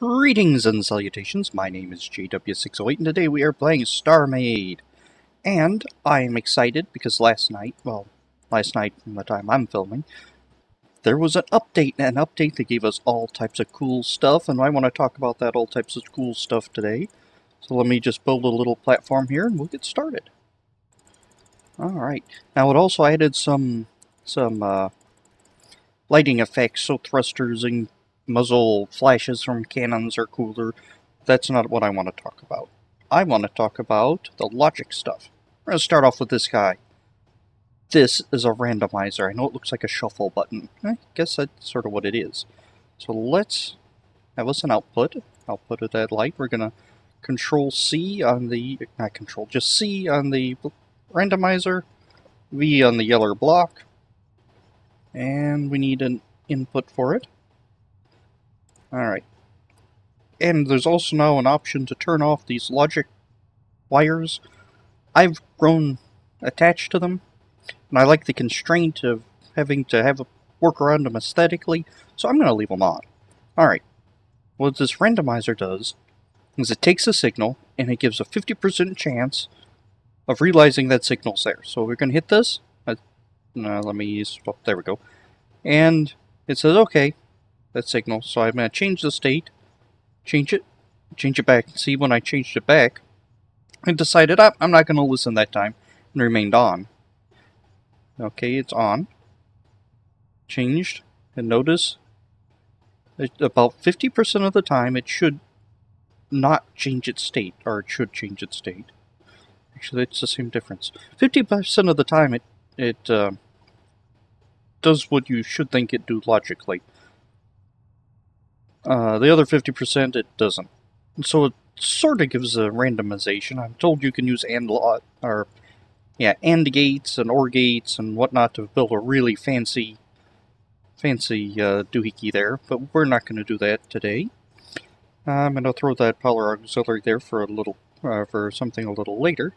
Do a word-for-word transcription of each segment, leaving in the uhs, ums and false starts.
Greetings and salutations, my name is J W six oh eight and today we are playing StarMade. And I am excited because last night, well, last night from the time I'm filming, there was an update, an update that gave us all types of cool stuff, and I want to talk about that all types of cool stuff today. So let me just build a little platform here and we'll get started. Alright, now it also added some, some uh, lighting effects, so thrusters and muzzle flashes from cannons are cooler. That's not what I want to talk about. I want to talk about the logic stuff. We're going to start off with this guy. This is a randomizer. I know it looks like a shuffle button. I guess that's sort of what it is. So let's have us an output. Output of that light. We're going to control C on the, not control, just C on the randomizer, V on the yellow block, and we need an input for it. Alright, and there's also now an option to turn off these logic wires. I've grown attached to them, and I like the constraint of having to have a work around them aesthetically, so I'm going to leave them on. Alright, what this randomizer does is it takes a signal, and it gives a fifty percent chance of realizing that signal's there. So we're going to hit this. Uh, no, let me use, oh, there we go. And it says, okay, that signal, so I'm going to change the state, change it, change it back, and see when I changed it back, and decided oh, I'm not going to listen that time, and remained on. Okay, it's on, changed, and notice it, about fifty percent of the time it should not change its state, or it should change its state. Actually, it's the same difference. fifty percent of the time it, it uh, does what you should think it do logically. Uh, the other fifty percent, it doesn't. And so it sort of gives a randomization. I'm told you can use AND lot, or yeah, AND gates and OR gates and whatnot to build a really fancy, fancy uh, doohickey there. But we're not going to do that today. I'm going to throw that power auxiliary there for a little, uh, for something a little later.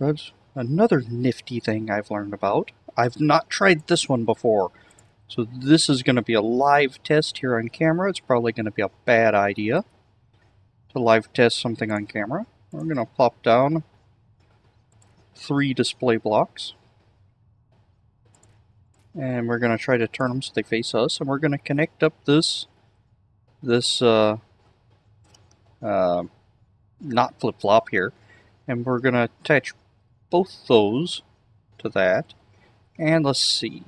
But another nifty thing I've learned about. I've not tried this one before. So this is going to be a live test here on camera. It's probably going to be a bad idea to live test something on camera. We're going to plop down three display blocks. And we're going to try to turn them so they face us. And we're going to connect up this, this uh, uh, not flip-flop here. And we're going to attach both those to that. And let's see.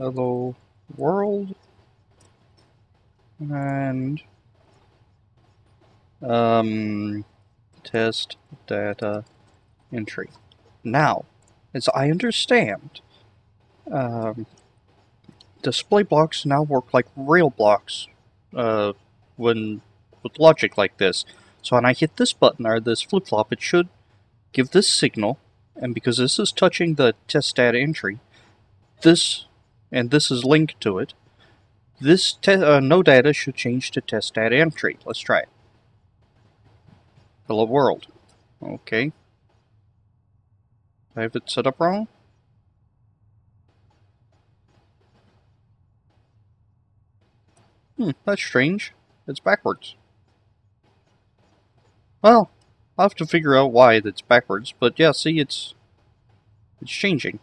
Hello world, and um, test data entry. Now, as I understand, um, display blocks now work like rail blocks uh, when with logic like this. So when I hit this button or this flip-flop, it should give this signal, and because this is touching the test data entry, this and this is linked to it, this te uh, no data should change to test data entry. Let's try it. Hello world. Okay. I have it set up wrong. Hmm, that's strange. It's backwards. Well, I'll have to figure out why that's backwards, but yeah, see, it's, it's changing.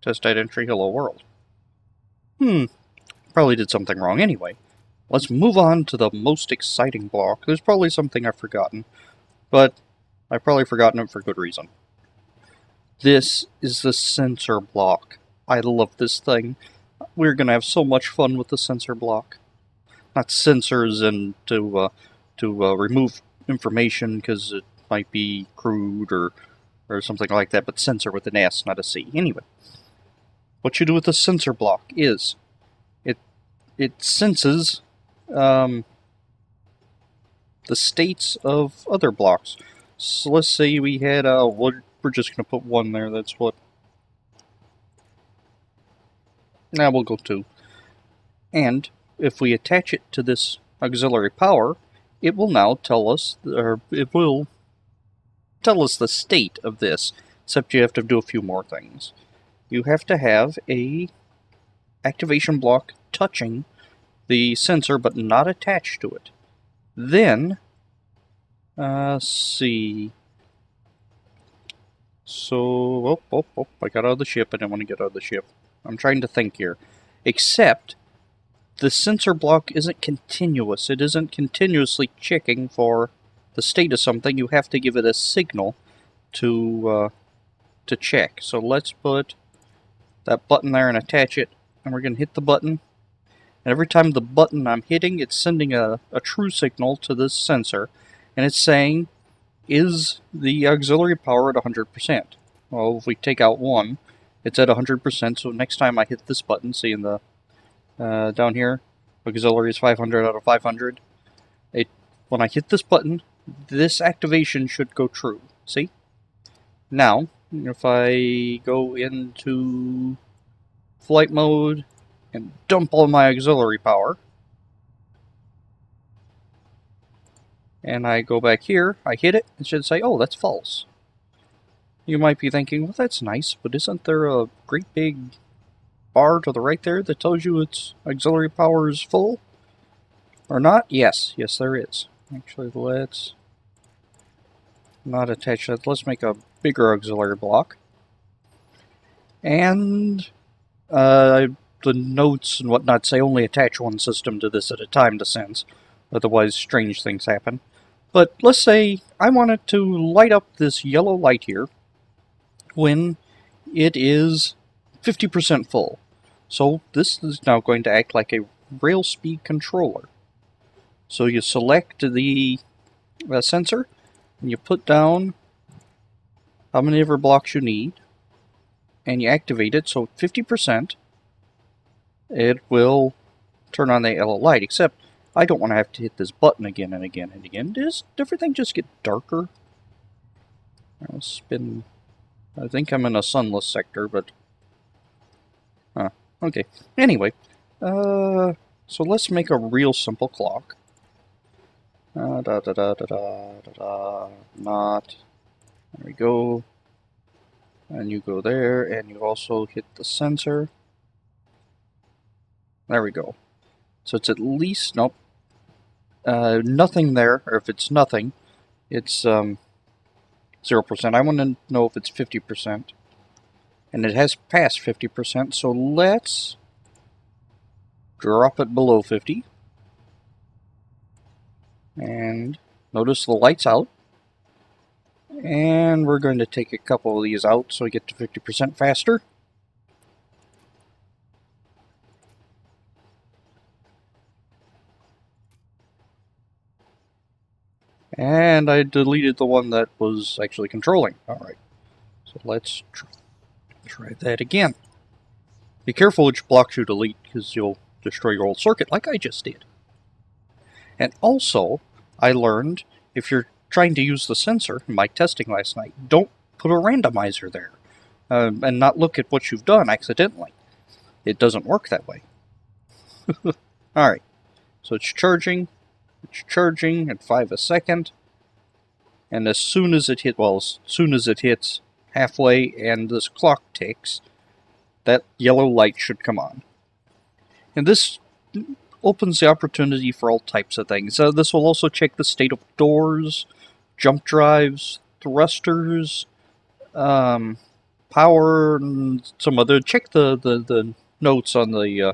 Test data entry, hello world. Hmm, probably did something wrong anyway. Let's move on to the most exciting block. There's probably something I've forgotten, but I've probably forgotten it for good reason. This is the sensor block. I love this thing. We're going to have so much fun with the sensor block. Not sensors and to, uh, to uh, remove information because it might be crude or, or something like that, but sensor with an S, not a C. Anyway. What you do with the sensor block is, it it senses um, the states of other blocks. So let's say we had a, we're just going to put one there, that's what. Now we'll go two. And if we attach it to this auxiliary power, it will now tell us, or it will tell us the state of this, except you have to do a few more things. You have to have a activation block touching the sensor but not attached to it. Then, uh, see. So, oh, oh, oh, I got out of the ship. I didn't want to get out of the ship. I'm trying to think here. Except, the sensor block isn't continuous. It isn't continuously checking for the state of something. You have to give it a signal to, uh, to check. So let's put that button there and attach it. And we're going to hit the button. And every time the button I'm hitting, it's sending a, a true signal to this sensor. And it's saying, is the auxiliary power at one hundred percent? Well, if we take out one, it's at one hundred percent. So next time I hit this button, see in the uh, down here, auxiliary is five hundred out of five hundred. It, when I hit this button, this activation should go true. See? Now, if I go into flight mode and dump all my auxiliary power, and I go back here, I hit it, and it should say, oh, that's false. You might be thinking, well, that's nice, but isn't there a great big bar to the right there that tells you its auxiliary power is full? Or not? Yes, yes there is. Actually, let's not attach that. Let's make a bigger auxiliary block. And uh, the notes and whatnot say only attach one system to this at a time to sense. Otherwise, strange things happen. But let's say I wanted to light up this yellow light here when it is fifty percent full. So this is now going to act like a rail speed controller. So you select the uh, sensor, and you put down how many ever blocks you need, and you activate it. So fifty percent, it will turn on the yellow light, except I don't want to have to hit this button again and again and again. Does everything just get darker? I'll spin. I think I'm in a sunless sector, but... Huh. Okay. Anyway. Uh, so let's make a real simple clock. Uh, da, da, da, da, da, da, da. Not. There we go. And you go there, and you also hit the sensor. There we go. So it's at least, nope, uh, nothing there, or if it's nothing, it's um, zero percent. I want to know if it's fifty percent, and it has passed fifty percent, so let's drop it below fifty, and notice the light's out, and we're going to take a couple of these out so we get to fifty percent faster. And I deleted the one that was actually controlling. Alright, so let's tr try that again. Be careful which blocks you delete, because you'll destroy your old circuit like I just did. And also, I learned, if you're trying to use the sensor in my testing last night, don't put a randomizer there, um, and not look at what you've done accidentally. It doesn't work that way. Alright, so it's charging. It's charging at five a second, and as soon as it hit, well, as soon as it hits halfway and this clock ticks, that yellow light should come on. And this opens the opportunity for all types of things. Uh, this will also check the state of doors, jump drives, thrusters, um, power, and some other. Check the, the, the notes on the uh,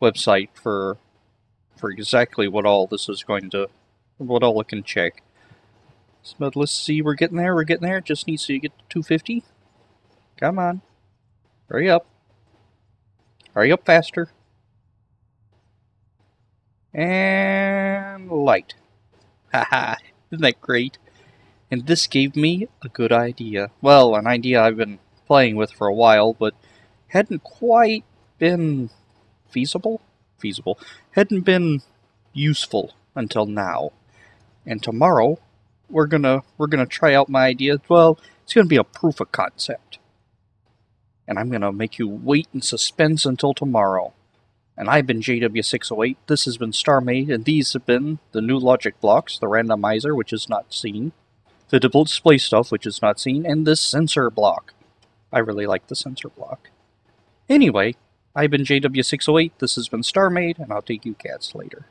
website for... for exactly what all this is going to, what all it can check. But let's see, we're getting there, we're getting there. It just needs to get to two fifty. Come on. Hurry up. Hurry up faster. And light. Haha, isn't that great? And this gave me a good idea. Well, an idea I've been playing with for a while, but hadn't quite been feasible. feasible, hadn't been useful until now. And tomorrow we're gonna we're gonna try out my idea. Well, it's gonna be a proof of concept, and I'm gonna make you wait in suspense until tomorrow. And I've been J W six oh eight, this has been StarMade, and these have been the new logic blocks, the randomizer, which is not seen, the display stuff, which is not seen, and this sensor block. I really like the sensor block. Anyway, I've been J W six oh eight, this has been StarMade, and I'll take you cats later.